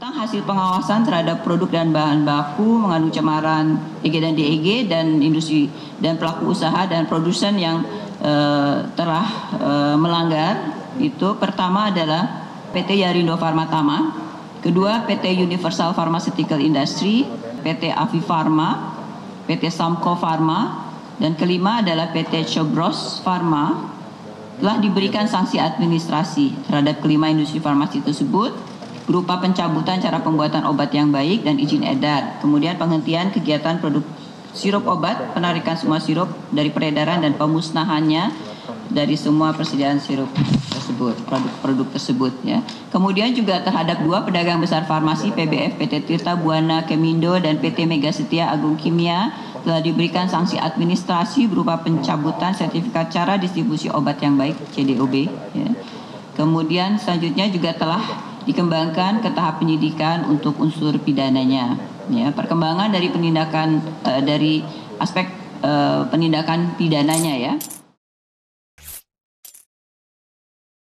tentang hasil pengawasan terhadap produk dan bahan baku mengandung cemaran EG dan DEG dan industri dan pelaku usaha dan produsen yang telah melanggar itu pertama adalah PT Yarindo Farmatama, kedua PT Universal Pharmaceutical Industries, PT Avi Farma, PT Samco Farma, dan kelima adalah PT Ciubros Farma telah diberikan sanksi administrasi terhadap kelima industri farmasi tersebut berupa pencabutan cara pembuatan obat yang baik dan izin edar, kemudian penghentian kegiatan produk sirup obat, penarikan semua sirup dari peredaran dan pemusnahannya dari semua persediaan sirup tersebut, produk-produk tersebut ya. Kemudian juga terhadap dua pedagang besar farmasi PBF PT Tirta Buana Kemindo dan PT Megasetia Agung Kimia telah diberikan sanksi administrasi berupa pencabutan sertifikat cara distribusi obat yang baik CDOB ya. Kemudian selanjutnya juga telah dikembangkan ke tahap penyidikan untuk unsur pidananya. Ya, perkembangan dari penindakan dari aspek penindakan pidananya ya.